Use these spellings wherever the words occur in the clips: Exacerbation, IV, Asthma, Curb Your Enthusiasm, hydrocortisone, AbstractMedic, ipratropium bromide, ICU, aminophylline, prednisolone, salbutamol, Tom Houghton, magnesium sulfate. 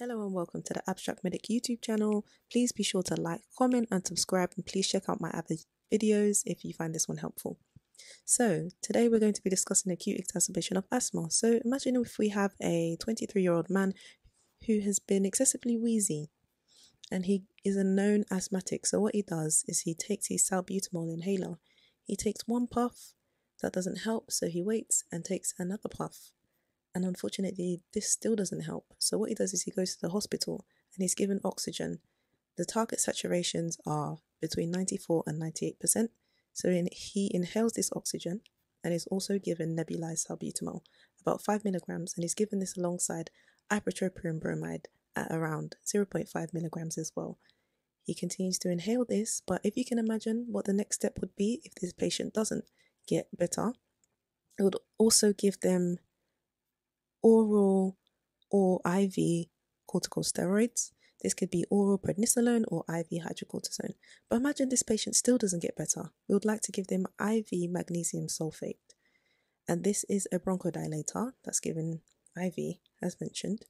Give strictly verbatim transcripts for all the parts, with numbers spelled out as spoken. Hello and welcome to the Abstract Medic YouTube channel. Please be sure to like, comment and subscribe, and please check out my other videos if you find this one helpful. So today we're going to be discussing acute exacerbation of asthma. So imagine if we have a twenty-three year old man who has been excessively wheezy and he is a known asthmatic. So what he does is he takes his salbutamol inhaler. He takes one puff, that doesn't help, so he waits and takes another puff. And unfortunately, this still doesn't help. So what he does is he goes to the hospital and he's given oxygen. The target saturations are between ninety-four and ninety-eight percent. So in, he inhales this oxygen and is also given nebulized salbutamol, about five milligrams. And is given this alongside ipratropium bromide at around zero point five milligrams as well. He continues to inhale this, but if you can imagine what the next step would be if this patient doesn't get better, it would also give them oral or I V corticosteroids. This could be oral prednisolone or I V hydrocortisone. But imagine this patient still doesn't get better. We would like to give them I V magnesium sulfate. And this is a bronchodilator that's given I V, as mentioned.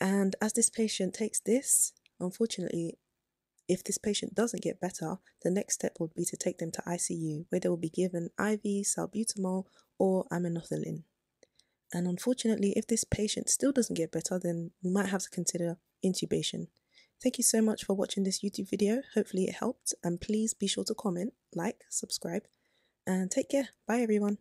And as this patient takes this, unfortunately, if this patient doesn't get better, the next step would be to take them to I C U, where they will be given I V salbutamol or aminophylline. And unfortunately, if this patient still doesn't get better, then we might have to consider intubation. Thank you so much for watching this YouTube video. Hopefully it helped. And please be sure to comment, like, subscribe, and take care. Bye everyone.